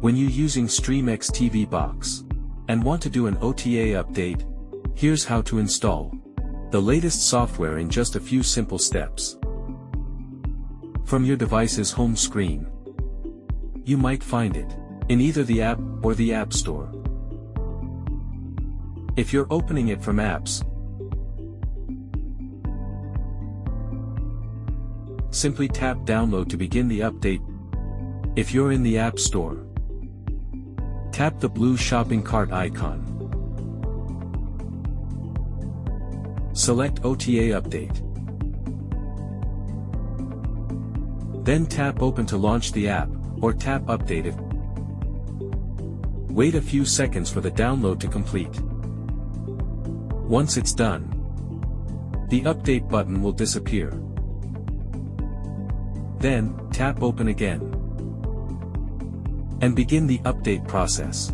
When you're using StreamX TV Box and want to do an OTA update, here's how to install the latest software in just a few simple steps. From your device's home screen, you might find it in either the app or the App Store. If you're opening it from apps, simply tap download to begin the update. If you're in the App Store, tap the blue shopping cart icon. Select OTA update. Then tap open to launch the app, or tap update if. Wait a few seconds for the download to complete. Once it's done, the update button will disappear. Then, tap open again and begin the update process.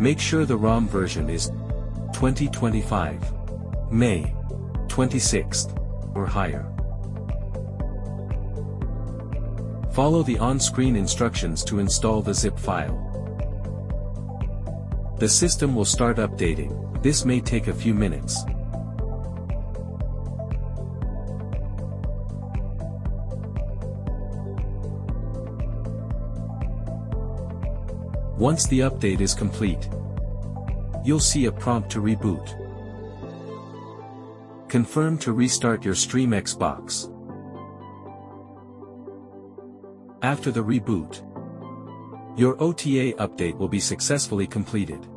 Make sure the ROM version is 2025, May 26th, or higher. Follow the on-screen instructions to install the zip file. The system will start updating. This may take a few minutes. Once the update is complete, you'll see a prompt to reboot. Confirm to restart your StreamX box. After the reboot, your OTA update will be successfully completed.